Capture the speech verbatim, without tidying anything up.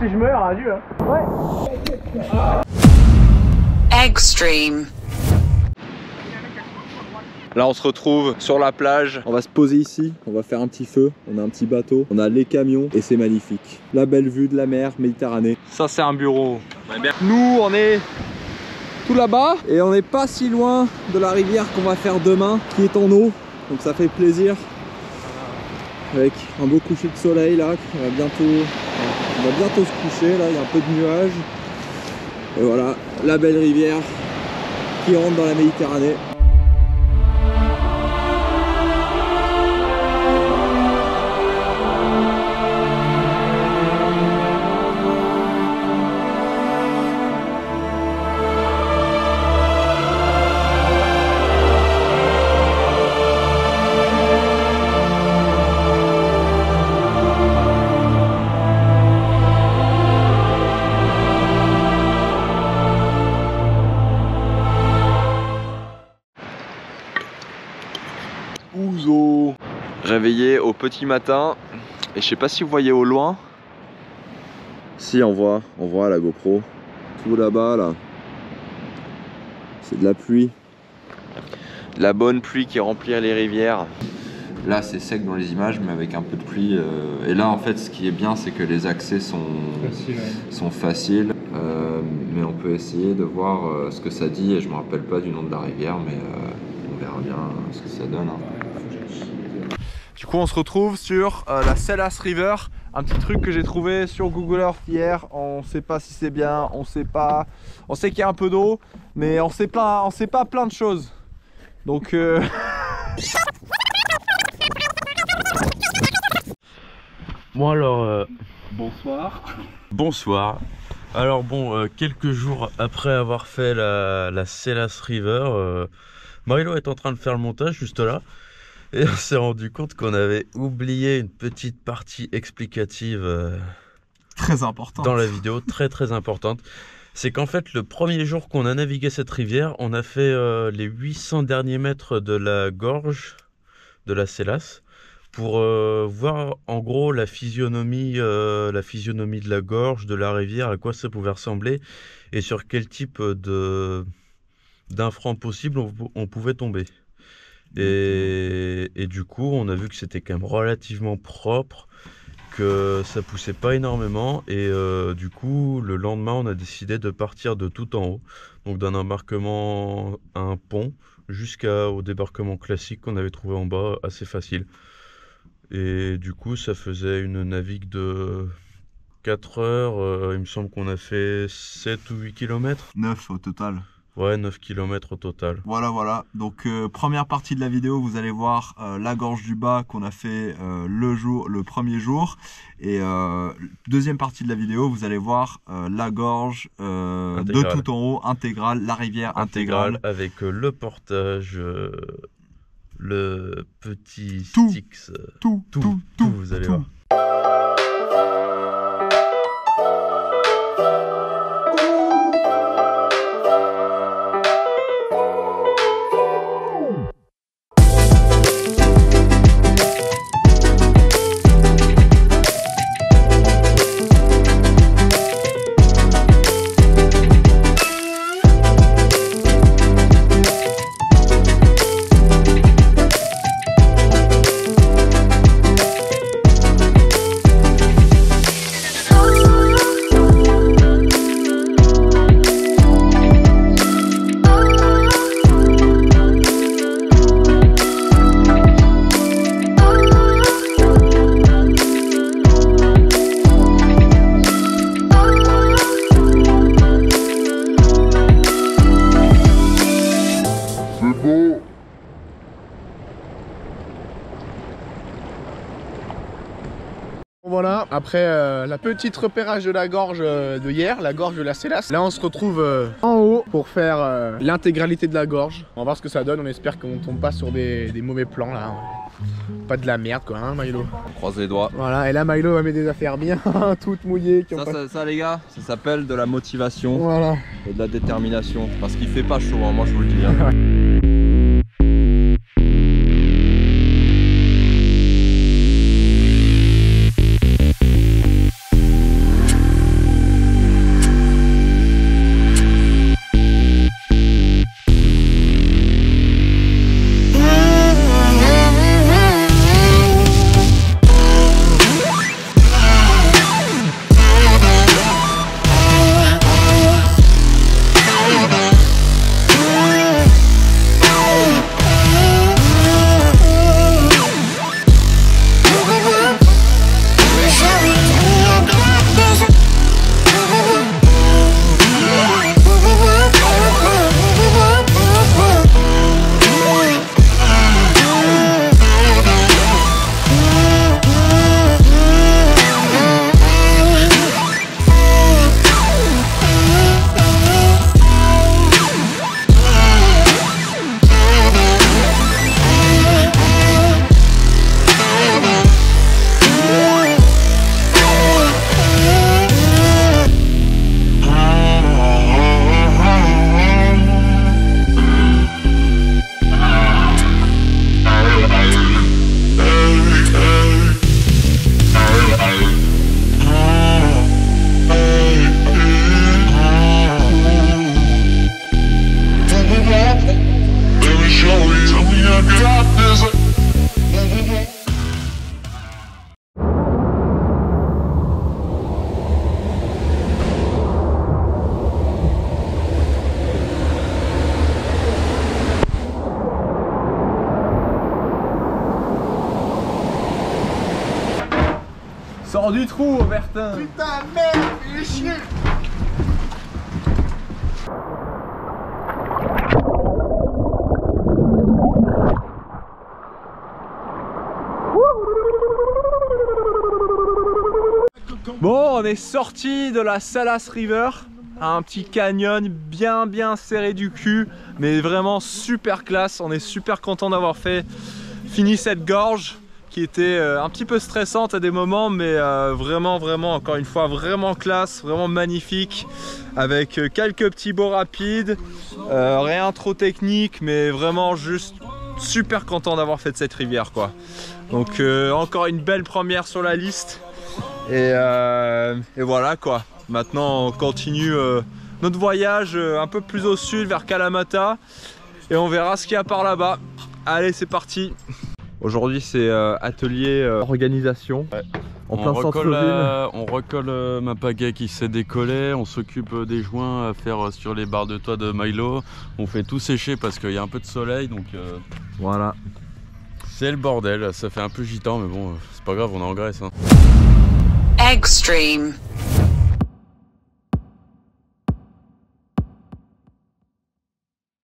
si je meurs, adieu. Hein. Ouais. Extreme. Là on se retrouve sur la plage, on va se poser ici, on va faire un petit feu, on a un petit bateau, on a les camions et c'est magnifique. La belle vue de la mer Méditerranée. Ça c'est un bureau. Nous on est tout là-bas et on n'est pas si loin de la rivière qu'on va faire demain qui est en eau. Donc ça fait plaisir. Avec un beau coucher de soleil là, on va bientôt, on va bientôt se coucher là, il y a un peu de nuages. Et voilà, la belle rivière qui rentre dans la Méditerranée. Réveillé au petit matin et je sais pas si vous voyez au loin. Si on voit, on voit la GoPro tout là-bas là. là. C'est de la pluie, de la bonne pluie qui remplit les rivières. Là c'est sec dans les images mais avec un peu de pluie. Euh... Et là en fait ce qui est bien c'est que les accès sont Facile, ouais. sont faciles. Euh, mais on peut essayer de voir euh, ce que ça dit et je me rappelle pas du nom de la rivière mais euh, on verra bien ce que ça donne. Hein. Du coup on se retrouve sur euh, la Sellas River, un petit truc que j'ai trouvé sur Google Earth hier, on sait pas si c'est bien, on sait pas, on sait qu'il y a un peu d'eau, mais on sait pas, on sait pas plein de choses. Donc euh... Bon alors, euh... bonsoir. Bonsoir. Alors bon, euh, quelques jours après avoir fait la, la Sellas River, euh, Mylo est en train de faire le montage juste là. Et on s'est rendu compte qu'on avait oublié une petite partie explicative euh, très importante dans la vidéo, très très importante. C'est qu'en fait, le premier jour qu'on a navigué cette rivière, on a fait euh, les huit cents derniers mètres de la gorge de la Sellas pour euh, voir en gros la physionomie, euh, la physionomie de la gorge, de la rivière, à quoi ça pouvait ressembler et sur quel type de d'infrant possible on, on pouvait tomber. Et, et du coup on a vu que c'était quand même relativement propre, que ça poussait pas énormément et euh, du coup le lendemain on a décidé de partir de tout en haut, donc d'un embarquement à un pont jusqu'au débarquement classique qu'on avait trouvé en bas assez facile. Et du coup ça faisait une navigue de quatre heures, euh, il me semble qu'on a fait sept ou huit kilomètres. neuf au total. Ouais, neuf kilomètres au total. Voilà, voilà. Donc, euh, première partie de la vidéo, vous allez voir euh, la gorge du bas qu'on a fait euh, le, jour, le premier jour. Et euh, deuxième partie de la vidéo, vous allez voir euh, la gorge euh, de tout en haut, intégrale, la rivière intégrale. intégrale avec euh, le portage, euh, le petit tout, Styx. Euh, tout, tout, tout, tout, tout, vous allez tout. voir. Voilà, après euh, la petite repérage de la gorge euh, de hier, la gorge de la Sellas, là on se retrouve euh, en haut pour faire euh, l'intégralité de la gorge. On va voir ce que ça donne, on espère qu'on tombe pas sur des, des mauvais plans là. Pas de la merde quoi, hein Mylo. On croise les doigts. Voilà, et là Mylo va mettre des affaires bien toutes mouillées. Qui ont ça, pas... ça, ça les gars, ça s'appelle de la motivation, voilà. Et de la détermination. Parce qu'il fait pas chaud, hein, moi je vous le dis. Hein. sort du trou, Aubertin. Putain, merde, il est chier. Bon, on est sorti de la Sellas River, un petit canyon bien bien serré du cul, mais vraiment super classe. On est super content d'avoir fait fini cette gorge qui était un petit peu stressante à des moments, mais vraiment vraiment encore une fois vraiment classe, vraiment magnifique, avec quelques petits bords rapides, euh, rien trop technique, mais vraiment juste super content d'avoir fait cette rivière quoi. Donc euh, encore une belle première sur la liste. Et, euh, et voilà quoi, maintenant on continue euh, notre voyage euh, un peu plus au sud vers Kalamata et on verra ce qu'il y a par là-bas. Allez, c'est parti. Aujourd'hui c'est euh, atelier euh, organisation, ouais. En plein centre-ville. Euh, on recolle euh, ma pagaie qui s'est décollée, on s'occupe euh, des joints à faire euh, sur les barres de toit de Mylo. On fait tout sécher parce qu'il y a un peu de soleil, donc euh, voilà. C'est le bordel, ça fait un peu gitan mais bon, euh, c'est pas grave, on est en Grèce hein. Extreme.